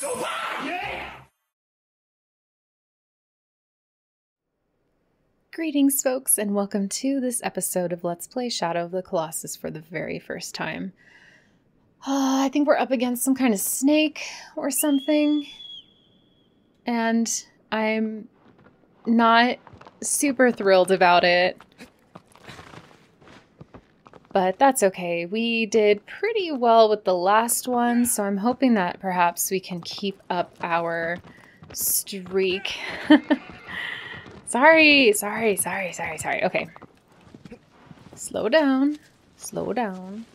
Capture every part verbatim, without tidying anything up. Go back! Yeah! Greetings, folks, and welcome to this episode of Let's Play Shadow of the Colossus for the very first time. Uh, I think we're up against some kind of snake or something, and I'm not super thrilled about it. But that's okay. We did pretty well with the last one, so I'm hoping that perhaps we can keep up our streak. Sorry, sorry, sorry, sorry, sorry. Okay. Slow down. Slow down.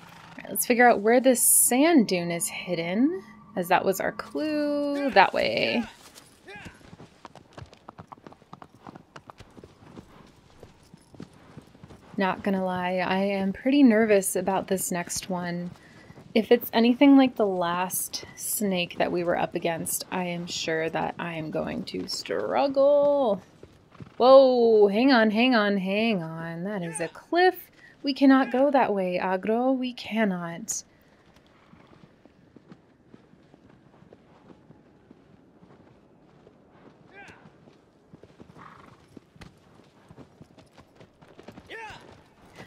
All right, let's figure out where this sand dune is hidden, as that was our clue. That way. Not gonna lie, I am pretty nervous about this next one. If it's anything like the last snake that we were up against, I am sure that I am going to struggle. Whoa, hang on, hang on, hang on. That is a cliff. We cannot go that way, Agro. We cannot.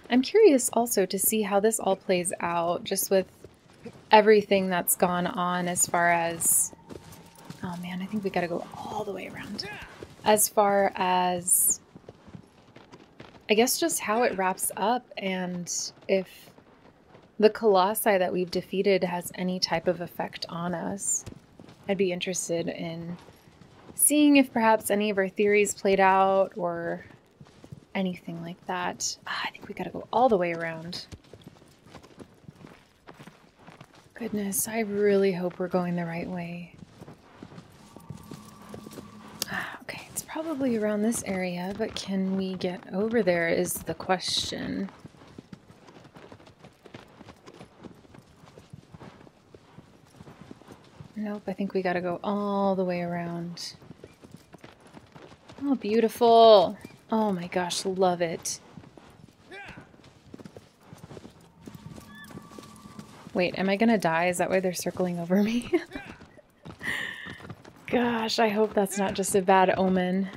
I'm curious also to see how this all plays out, just with everything that's gone on as far as... Oh man, I think we gotta go all the way around. As far as... I guess just how it wraps up, and if the colossi that we've defeated has any type of effect on us. I'd be interested in seeing if perhaps any of our theories played out, or... anything like that. Ah, I think we gotta go all the way around. Goodness, I really hope we're going the right way. Ah, okay, it's probably around this area, but can we get over there is the question. Nope, I think we gotta go all the way around. Oh, beautiful! Oh my gosh, love it. Wait, am I gonna die? Is that why they're circling over me? Gosh, I hope that's not just a bad omen.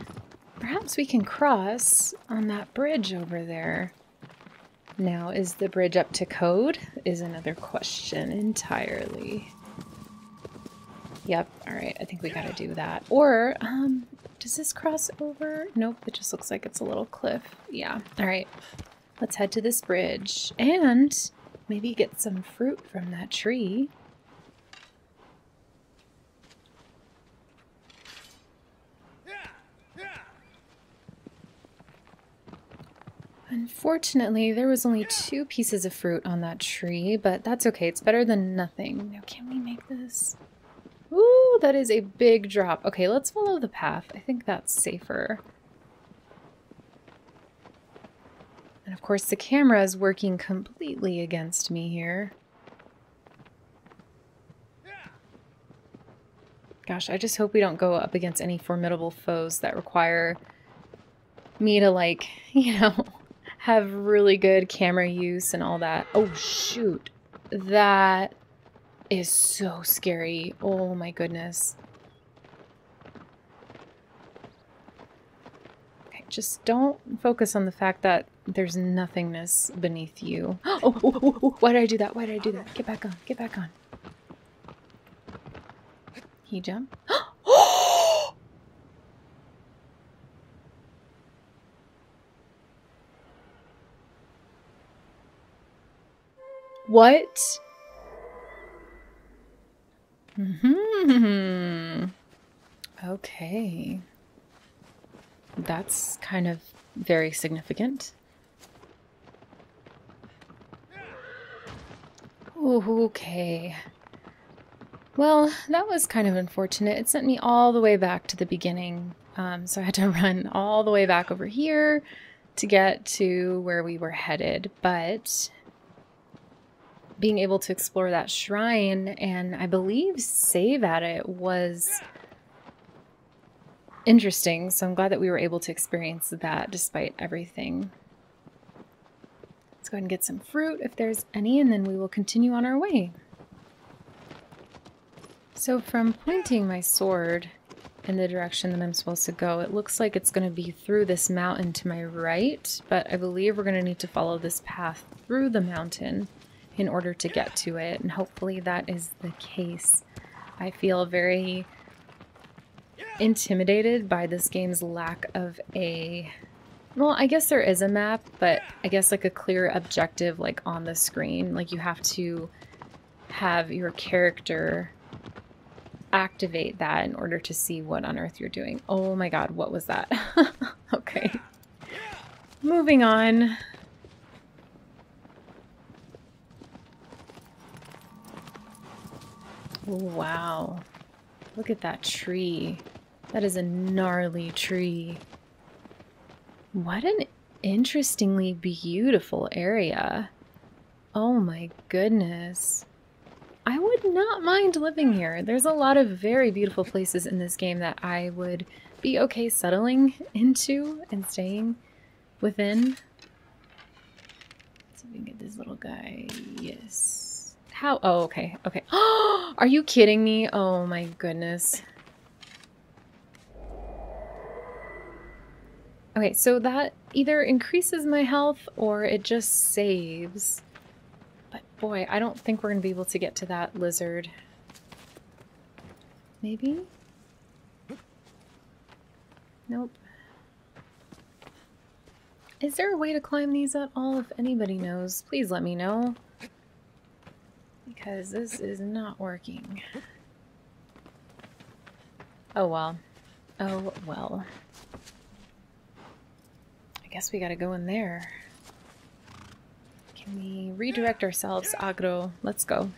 Perhaps we can cross on that bridge over there. Now, is the bridge up to code? Is another question entirely. Yep, alright, I think we gotta do that. Or, um... does this cross over? Nope, it just looks like it's a little cliff. Yeah, all right. Let's head to this bridge and maybe get some fruit from that tree. Unfortunately, there was only two pieces of fruit on that tree, but that's okay. It's better than nothing. Now, can we make this? Ooh, that is a big drop. Okay, let's follow the path. I think that's safer. And of course the camera is working completely against me here. Gosh, I just hope we don't go up against any formidable foes that require me to, like, you know, have really good camera use and all that. Oh, shoot. That... is so scary. Oh my goodness. Okay, just don't focus on the fact that there's nothingness beneath you. Oh, oh, oh, oh, why did I do that? Why did I do that? Get back on. Get back on. He jumped. Oh! What? Mm-hmm. Okay. That's kind of very significant. Ooh, okay. Well, that was kind of unfortunate. It sent me all the way back to the beginning. Um, so I had to run all the way back over here to get to where we were headed, but... being able to explore that shrine and I believe save at it was interesting. So I'm glad that we were able to experience that despite everything. Let's go ahead and get some fruit if there's any, and then we will continue on our way. So from pointing my sword in the direction that I'm supposed to go, it looks like it's going to be through this mountain to my right, but I believe we're going to need to follow this path through the mountain in order to get to it, and hopefully that is the case. I feel very intimidated by this game's lack of a, well, I guess there is a map, but I guess like a clear objective like on the screen. Like you have to have your character activate that in order to see what on earth you're doing. Oh my god, what was that? Okay. Moving on. Wow. Look at that tree. That is a gnarly tree. What an interestingly beautiful area. Oh my goodness. I would not mind living here. There's a lot of very beautiful places in this game that I would be okay settling into and staying within. Let's see if we can get this little guy. Yes. How? Oh, okay. Okay. Are you kidding me? Oh my goodness. Okay, so that either increases my health or it just saves. But boy, I don't think we're going to be able to get to that lizard. Maybe? Nope. Is there a way to climb these at all? If anybody knows, please let me know. Because this is not working. Oh well. Oh well. I guess we gotta go in there. We redirect ourselves, Agro. Let's go.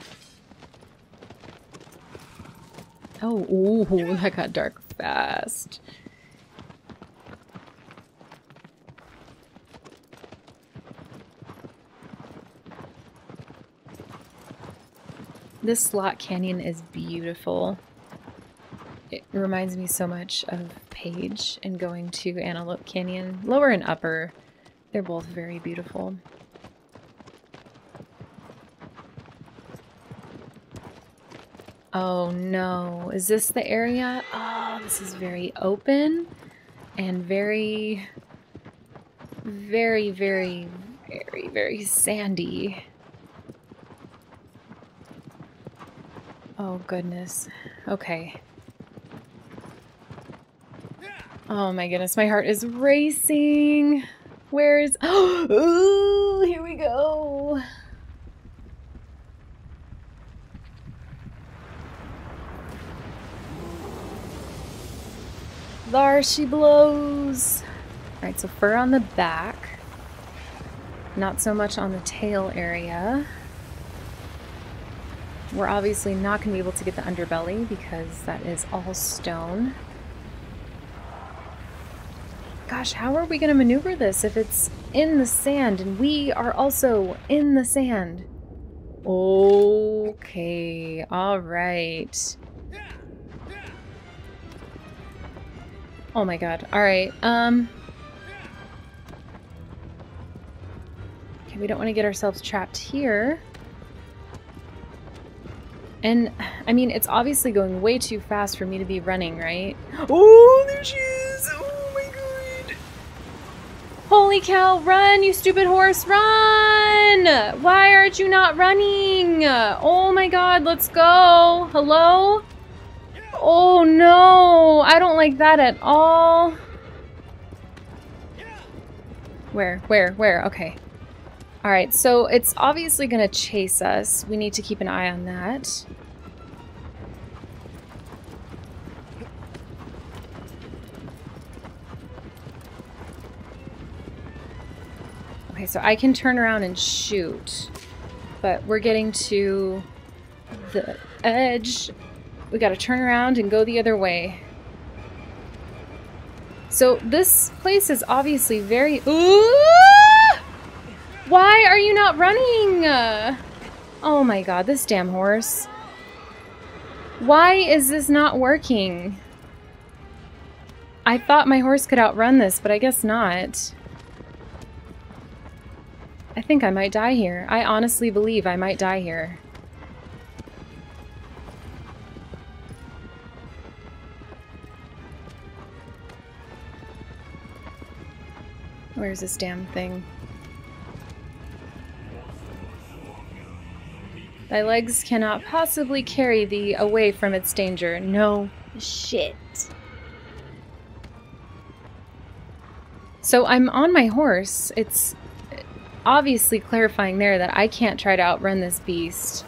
Oh, ooh, that got dark fast. This slot canyon is beautiful. It reminds me so much of Paige and going to Antelope Canyon. Lower and upper, they're both very beautiful. Oh no, is this the area? Oh, this is very open and very, very, very, very, very sandy. Oh goodness. Okay. Oh my goodness, my heart is racing. Where is, oh, here we go. There she blows. All right, so fur on the back, not so much on the tail area. We're obviously not going to be able to get the underbelly because that is all stone. Gosh, how are we going to maneuver this if it's in the sand and we are also in the sand? Okay, all right. Oh my god. Alright, um... okay, we don't want to get ourselves trapped here. And, I mean, it's obviously going way too fast for me to be running, right? Oh, there she is! Oh my god! Holy cow, run, you stupid horse, run! Why aren't you not running? Oh my god, let's go! Hello? Oh no, I don't like that at all. Where, where, where? Okay. All right, so it's obviously going to chase us. We need to keep an eye on that. Okay, so I can turn around and shoot, but we're getting to the edge. We gotta turn around and go the other way. So this place is obviously very... Ooh! Why are you not running? Oh my god, this damn horse. Why is this not working? I thought my horse could outrun this, but I guess not. I think I might die here. I honestly believe I might die here. Where's this damn thing? Thy legs cannot possibly carry thee away from its danger. No shit. So I'm on my horse. It's obviously clarifying there that I can't try to outrun this beast.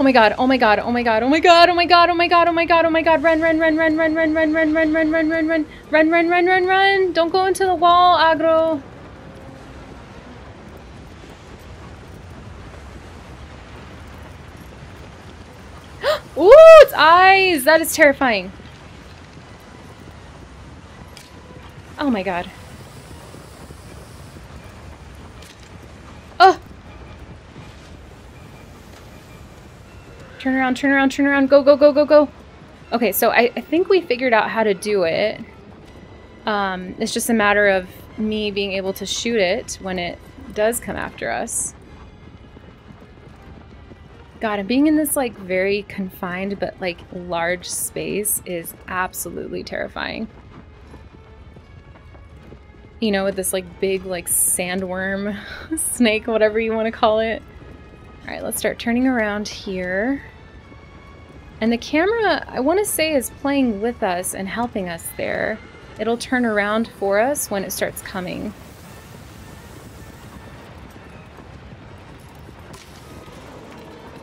Oh my god, oh my god, oh my god, oh my god, oh my god, oh my god, oh my god, oh my god, run, run, run, run, run, run, run, run, run, run, run, run, run, run, run, run, run, run. Don't go into the wall, Agro. Ooh, its eyes! That is terrifying. Oh my god. Oh! Turn around, turn around, turn around. Go, go, go, go, go. Okay, so I, I think we figured out how to do it. Um, it's just a matter of me being able to shoot it when it does come after us. God, and being in this, like, very confined but, like, large space is absolutely terrifying. You know, with this, like, big, like, sandworm snake, whatever you want to call it. All right, let's start turning around here. And the camera, I want to say, is playing with us and helping us there. It'll turn around for us when it starts coming.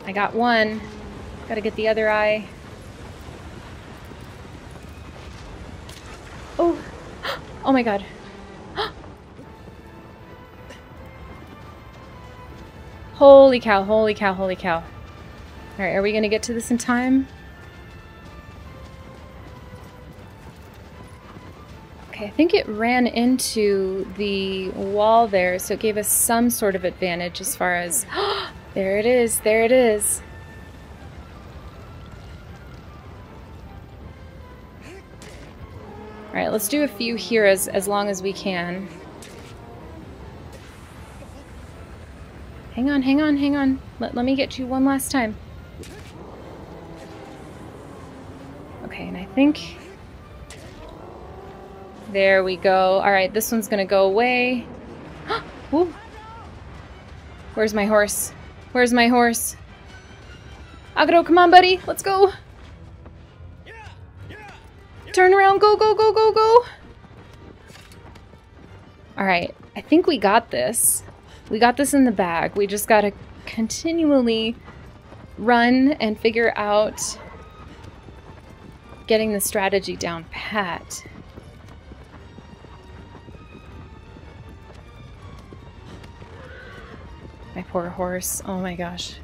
I got one. Gotta get the other eye. Oh! Oh my god. Holy cow, holy cow, holy cow. Alright, are we gonna get to this in time? Okay, I think it ran into the wall there, so it gave us some sort of advantage as far as... There it is, there it is. All right, let's do a few here as, as long as we can. Hang on, hang on, hang on. Let, let me get you one last time. Okay, and I think... There we go. All right, this one's gonna go away. Woo. Where's my horse? Where's my horse? Agro, come on, buddy. Let's go. Turn around. Go, go, go, go, go. All right. I think we got this. We got this in the bag. We just got to continually run and figure out getting the strategy down pat. My poor horse. Oh my gosh.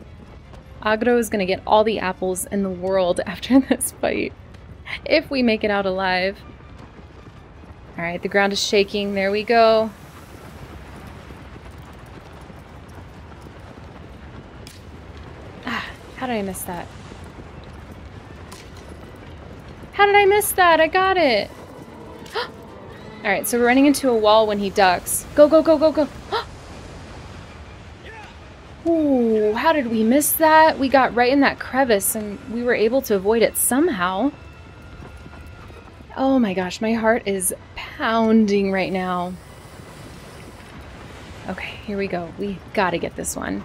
Agro is gonna get all the apples in the world after this fight. If we make it out alive. Alright, the ground is shaking. There we go. Ah, how did I miss that? How did I miss that? I got it. Alright, so we're running into a wall when he ducks. Go, go, go, go, go. Ooh, how did we miss that? We got right in that crevice and we were able to avoid it somehow. Oh my gosh, my heart is pounding right now. Okay, here we go. We gotta get this one.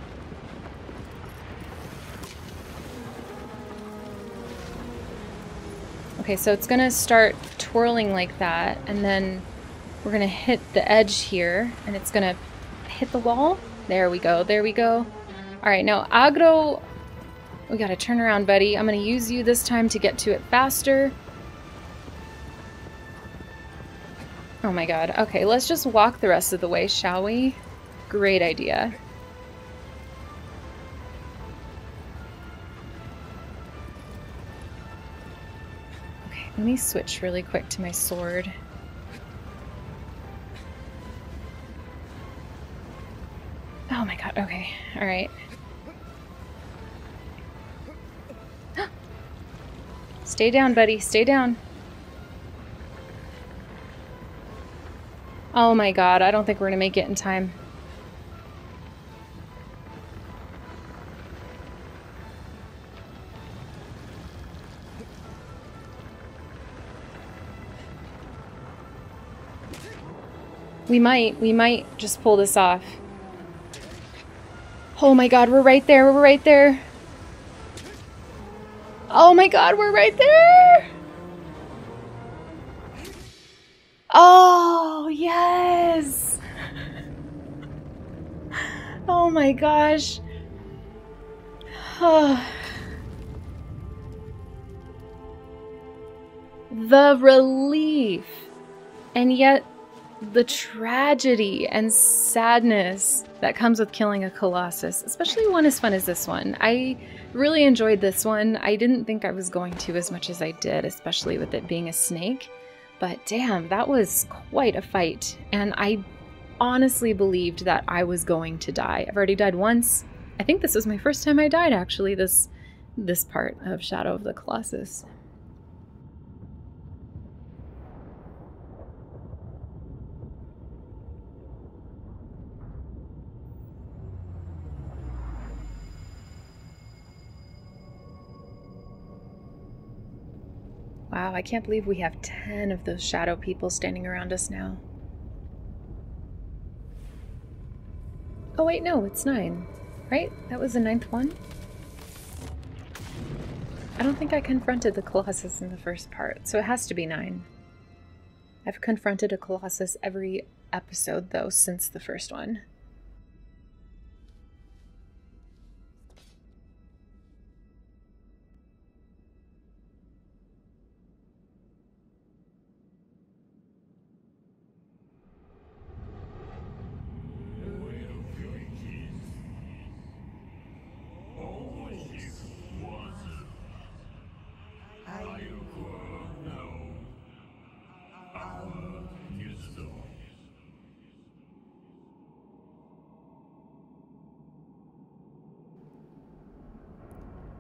Okay, so it's gonna start twirling like that and then we're gonna hit the edge here and it's gonna hit the wall. There we go, there we go. All right, now Agro, we gotta turn around, buddy. I'm gonna use you this time to get to it faster. Oh my god, okay, let's just walk the rest of the way, shall we? Great idea. Okay, let me switch really quick to my sword. Oh my god, okay, all right. Stay down, buddy, stay down. Oh my god, I don't think we're gonna make it in time. We might. We might just pull this off. Oh my god, we're right there. We're right there. Oh my god, we're right there. Oh, yes. Oh my gosh. Oh. The relief. And yet, the tragedy and sadness that comes with killing a Colossus, especially one as fun as this one. I really enjoyed this one. I didn't think I was going to as much as I did, especially with it being a snake. But damn, that was quite a fight. And I honestly believed that I was going to die. I've already died once. I think this was my first time I died, actually, this, this part of Shadow of the Colossus. Wow, I can't believe we have ten of those shadow people standing around us now. Oh wait, no, it's nine, right? That was the ninth one? I don't think I confronted the Colossus in the first part, so it has to be nine. I've confronted a Colossus every episode, though, since the first one.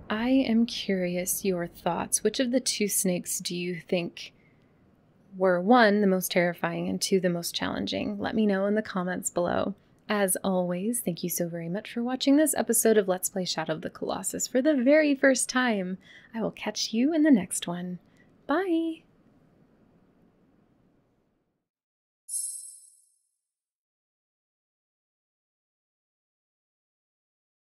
I am curious your thoughts. Which of the two snakes do you think were, one, the most terrifying, and two, the most challenging? Let me know in the comments below. As always, thank you so very much for watching this episode of Let's Play Shadow of the Colossus for the very first time. I will catch you in the next one. Bye!